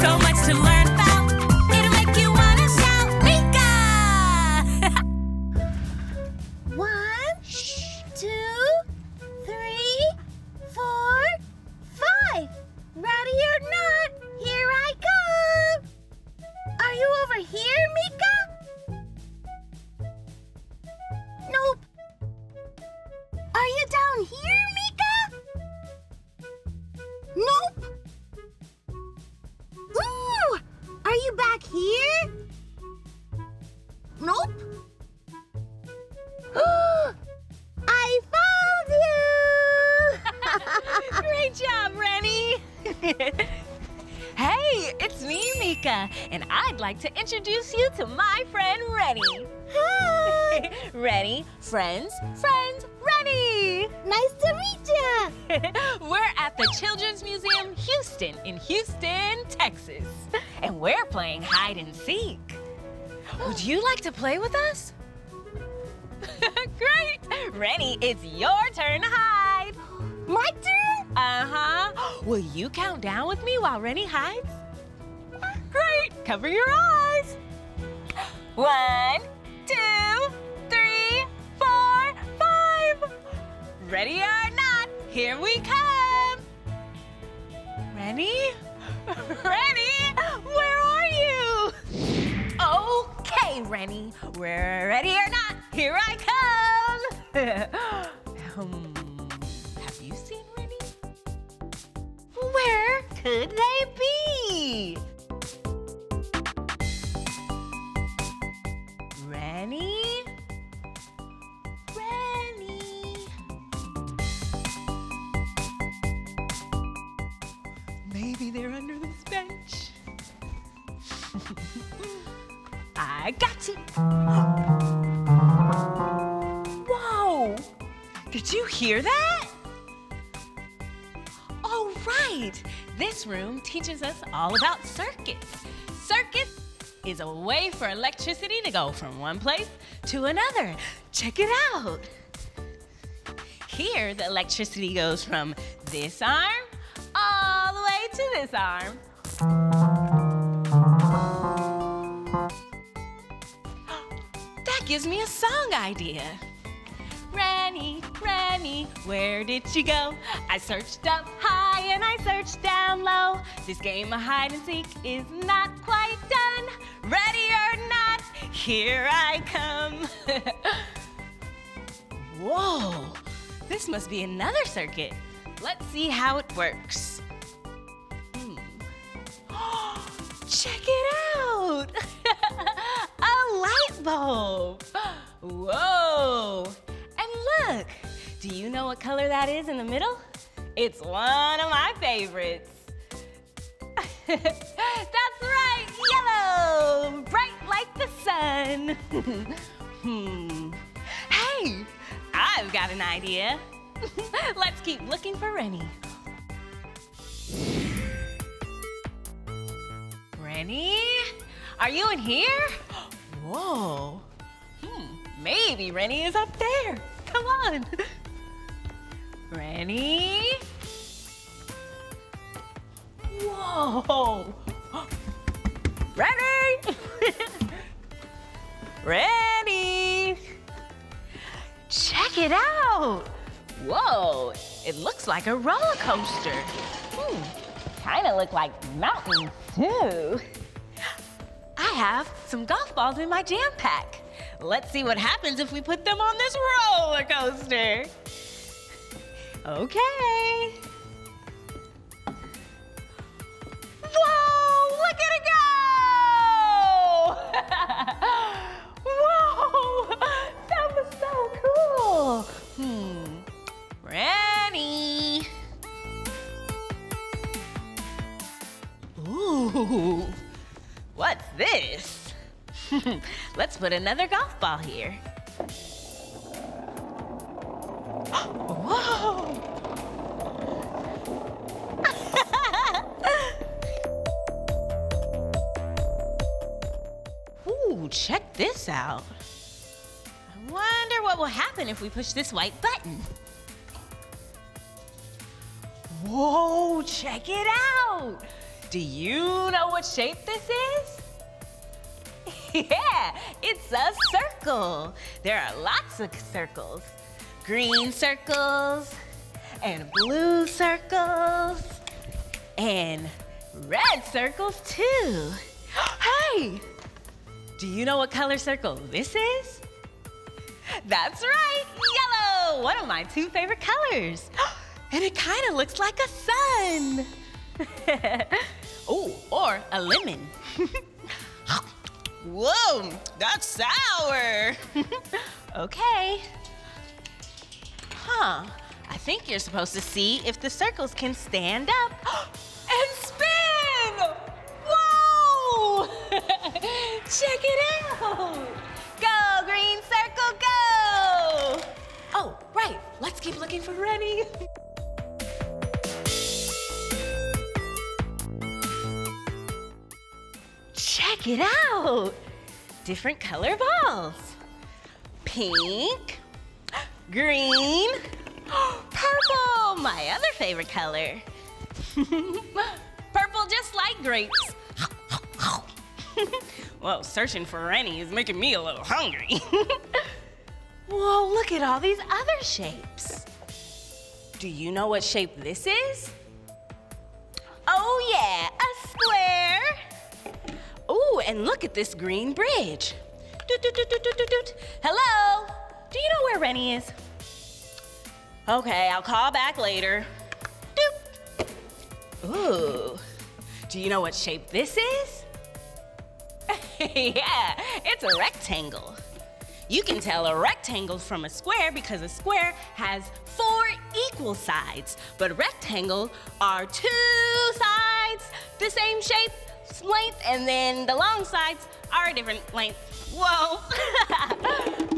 so much to learn about. It'll make you want to shout, Meekah! 1, 2, 3, 4, 5. Ready or not, here I come. Are you over here, Meekah? Nope. Are you down here, Meekah? Nope. Ooh! Are you back here? Nope. I found you! Great job, Rennie! Hey, it's me, Meekah, and I'd like to introduce you to my friend, Rennie. Hi! Rennie, friends, Rennie! Nice to meet you! We're at the Children's Museum, Houston, in Houston, Texas. And we're playing hide and seek. Would you like to play with us? Great! Rennie, it's your turn to hide. My turn? Uh-huh. Will you count down with me while Rennie hides? Great! Cover your eyes. 1, 2, 3, 4, 5. Ready or not, here we come. Rennie? Rennie? Where are you? Okay, Rennie. We're ready or not, here I come. Have you seen Rennie? Where could they be? Rennie? Rennie? Maybe they're under this bench. I got you. Whoa! Did you hear that? Oh, right. This room teaches us all about circuits. Circuits is a way for electricity to go from one place to another. Check it out. Here, the electricity goes from this arm all the way to this arm. That gives me a song idea. Rennie, Rennie, where did you go? I searched up high and I searched down low. This game of hide and seek is not quite done. Ready or not, here I come. Whoa, this must be another circuit. Let's see how it works. Check it out. A light bulb. Whoa. And look, do you know what color that is in the middle? It's one of my favorites. That's right, yellow, bright like the sun. Hey, I've got an idea. Let's keep looking for Rennie. Rennie, are you in here? Whoa. Maybe Rennie is up there. Come on. Rennie? Whoa. Rennie! Rennie! Check it out. Whoa. It looks like a roller coaster. Kind of look like mountains, too. I have some golf balls in my jam pack. Let's see what happens if we put them on this roller coaster. Okay. Whoa, look at it go! Whoa, that was so cool. Rennie. Ooh, what's this? Let's put another golf ball here. Whoa! Ooh, check this out. I wonder what will happen if we push this white button. Whoa, check it out! Do you know what shape this is? Yeah, it's a circle. There are lots of circles. Green circles, and blue circles, and red circles too. Hey, do you know what color circle this is? That's right, yellow, one of my two favorite colors. And it kind of looks like a sun. Oh, or a lemon. Whoa, that's sour. Okay. Huh, I think you're supposed to see if the circles can stand up and spin! Whoa! Check it out! Go, green circle, go! Oh, right, let's keep looking for Rennie. Check it out! Different color balls. Pink, green, purple, my other favorite color. Purple just like grapes. Well, searching for Rennie is making me a little hungry. Whoa, look at all these other shapes. Do you know what shape this is? Oh yeah, a square. Oh, and look at this green bridge. Doot, doot, doot, doot, doot, doot. Hello? Do you know where Rennie is? Okay, I'll call back later. Doop. Ooh. Do you know what shape this is? Yeah, it's a rectangle. You can tell a rectangle from a square because a square has four equal sides, but rectangles are two sides the same shape, length, and then the long sides are a different length. Whoa.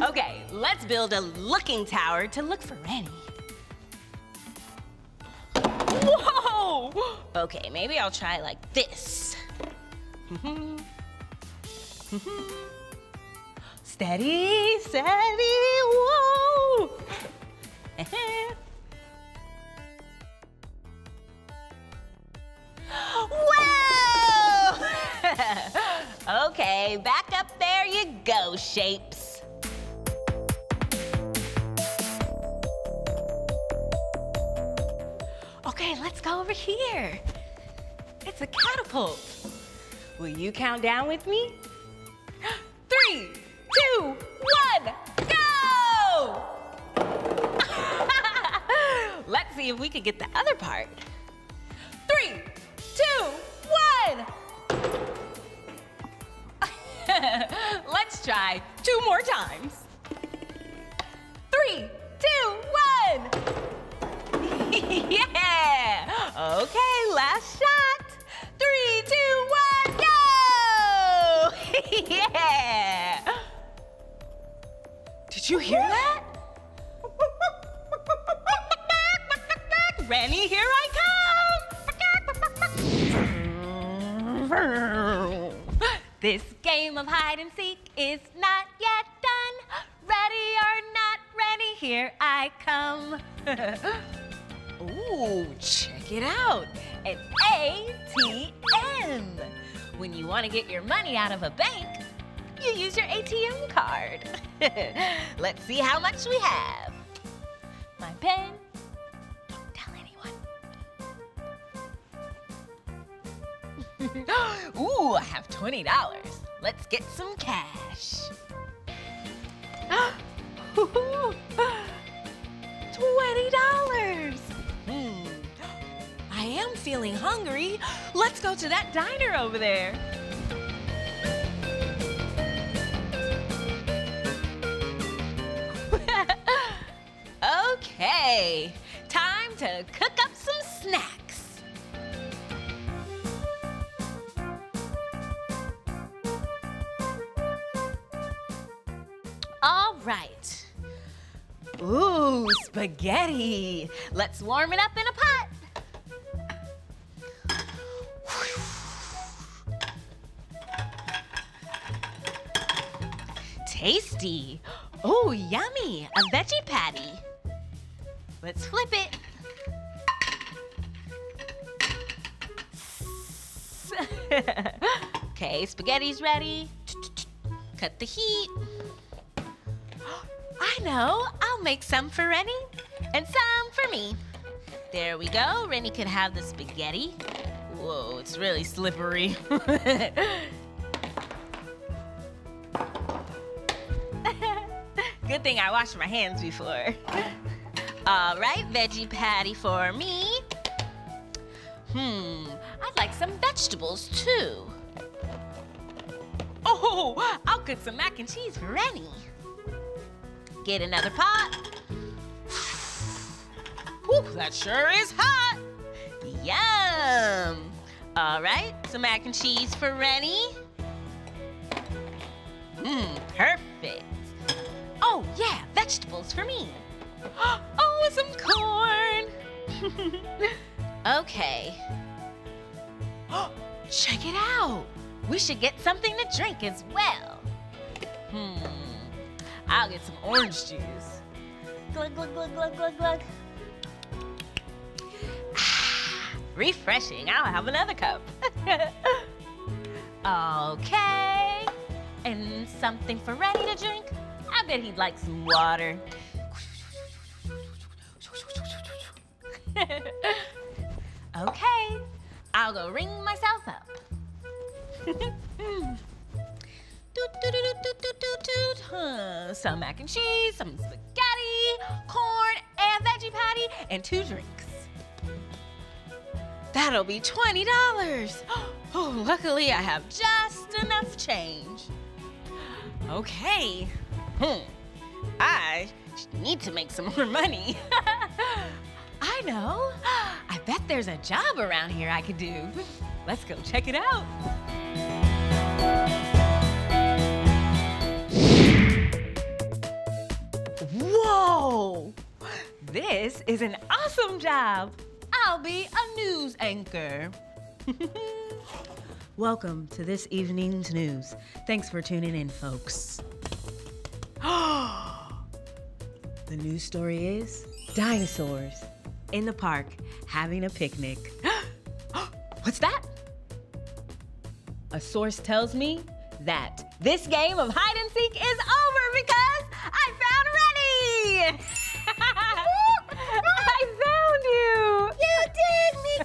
Okay, let's build a looking tower to look for Rennie. Whoa! Okay, maybe I'll try like this. Steady, steady, whoa! Whoa! Okay, back up there you go, shapes. Okay, let's go over here. It's a catapult. Will you count down with me? 3, 2, 1, go! Let's see if we could get the other part. 3, 2, 1! Let's try 2 more times. 3, 2, 1! Yeah! Okay, last shot. 3, 2, 1, go! Yeah! Did you hear that? Rennie, here I come! This game of hide and seek is not yet done. Ready or not, Rennie, here I come. Ooh, check it out. An ATM. When you want to get your money out of a bank, you use your ATM card. Let's see how much we have. My pen. Don't tell anyone. Ooh, I have $20. Let's get some cash. $20. I am feeling hungry. Let's go to that diner over there. Okay, time to cook up some snacks. All right. Ooh, spaghetti. Let's warm it up in a pot. Tasty. Ooh, yummy, a veggie patty. Let's flip it. Okay, spaghetti's ready. Cut the heat. I know, I'll make some for Rennie and some for me. There we go, Rennie can have the spaghetti. Whoa, it's really slippery. Good thing I washed my hands before. All right, veggie patty for me. I'd like some vegetables too. Oh, I'll cook some mac and cheese for Rennie. Get another pot. Whew, that sure is hot. Yum. All right, some mac and cheese for Rennie. Perfect. Oh yeah, vegetables for me. Oh, some corn. Okay. Check it out. We should get something to drink as well. I'll get some orange juice. Glug, glug, glug, glug, glug, glug. Ah, refreshing. I'll have another cup. Okay. And something for Rennie to drink. I bet he'd like some water. Okay. I'll go ring myself up. Some mac and cheese, some spaghetti, corn, and veggie patty, and 2 drinks. That'll be $20. Oh, luckily I have just enough change. Okay. I need to make some more money. I know. I bet there's a job around here I could do. Let's go check it out. Whoa! This is an awesome job. I'll be a news anchor. Welcome to this evening's news. Thanks for tuning in, folks. The news story is dinosaurs in the park having a picnic. What's that? A source tells me that this game of hide and seek is over because I found Rennie! I found you! You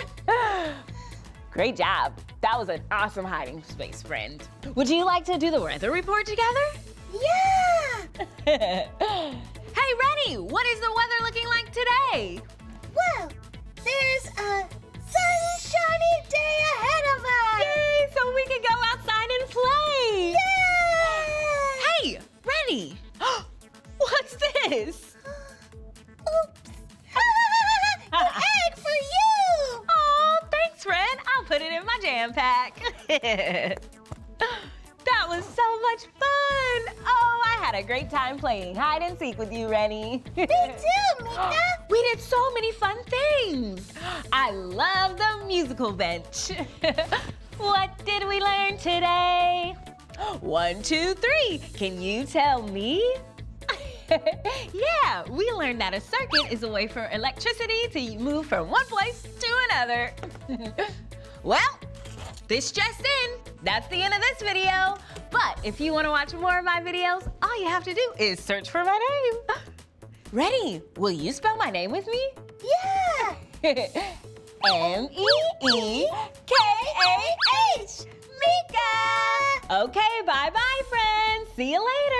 did, Meekah! Great job. That was an awesome hiding space, friend. Would you like to do the weather report together? Yeah! Hey, Rennie, what is the weather looking like today? Well, there's a sunshiny day ahead of us! Yay! So we can go outside and play! Yay! Hey, Rennie! What's this? Oops! An egg for you! Aw, thanks, Ren. I'll put it in my jam pack. That was so much fun! Oh, I had a great time playing hide and seek with you, Rennie. Me too, Meekah! We did so many fun things. I love the musical bench. What did we learn today? 1, 2, 3. Can you tell me? Yeah, we learned that a circuit is a way for electricity to move from one place to another. Well, this just in. That's the end of this video. But if you want to watch more of my videos, all you have to do is search for my name. Rennie, will you spell my name with me? Yeah! M-E-E-K-A-H! Meekah! Okay, bye-bye, friends. See you later.